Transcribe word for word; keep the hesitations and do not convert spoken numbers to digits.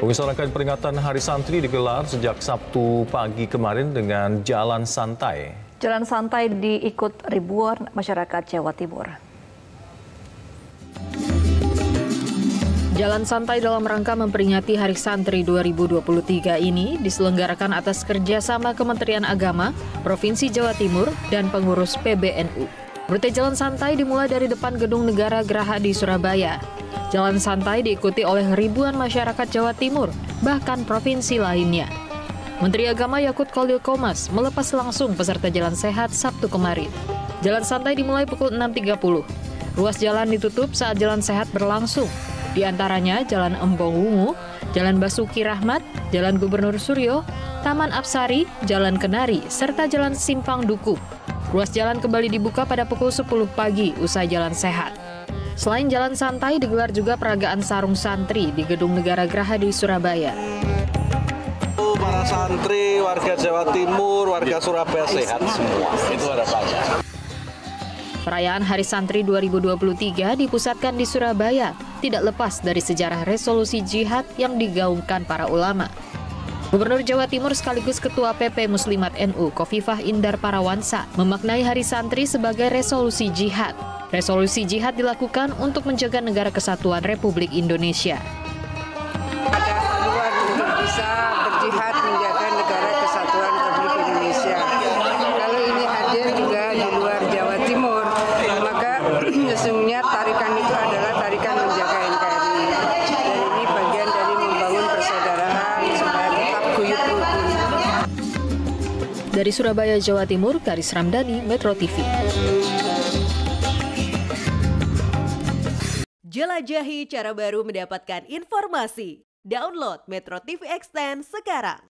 Pengisaran peringatan Hari Santri digelar sejak Sabtu pagi kemarin dengan jalan santai. Jalan santai diikut ribuan masyarakat Jawa Timur. Jalan santai dalam rangka memperingati Hari Santri dua ribu dua puluh tiga ini diselenggarakan atas kerjasama Kementerian Agama, Provinsi Jawa Timur, dan pengurus P B N U. Rute jalan santai dimulai dari depan Gedung Negara Grahadi, Surabaya. Jalan santai diikuti oleh ribuan masyarakat Jawa Timur, bahkan provinsi lainnya. Menteri Agama Yaqut Cholil Qoumas melepas langsung peserta jalan sehat Sabtu kemarin. Jalan santai dimulai pukul enam tiga puluh. Ruas jalan ditutup saat jalan sehat berlangsung. Di antaranya Jalan Embong Wungu, Jalan Basuki Rahmat, Jalan Gubernur Suryo, Taman Apsari, Jalan Kenari, serta Jalan Simpang Dukuh. Ruas jalan kembali dibuka pada pukul sepuluh pagi usai jalan sehat. Selain jalan santai, digelar juga peragaan sarung santri di Gedung Negara Grahadi, Surabaya. Para santri, warga Jawa Timur, warga Surabaya sehat semua, itu harapannya. Perayaan Hari Santri dua ribu dua puluh tiga dipusatkan di Surabaya, tidak lepas dari sejarah resolusi jihad yang digaungkan para ulama. Gubernur Jawa Timur sekaligus Ketua P P Muslimat N U Kofifah Indar Parawansa memaknai Hari Santri sebagai resolusi jihad. Resolusi jihad dilakukan untuk menjaga negara kesatuan Republik Indonesia. Ada keperluan untuk bisa berjihad menjaga negara kesatuan Republik Indonesia. Kalau ini hadir juga di luar Jawa Timur, maka sesungguhnya tarikan itu adalah tarikan menjaga N K R I. Dan ini bagian dari membangun persaudaraan supaya tetap guyup rukun. Dari Surabaya, Jawa Timur, Karis Ramdhani, MetroTV. Jelajahi cara baru mendapatkan informasi. Download Metro T V Extend sekarang.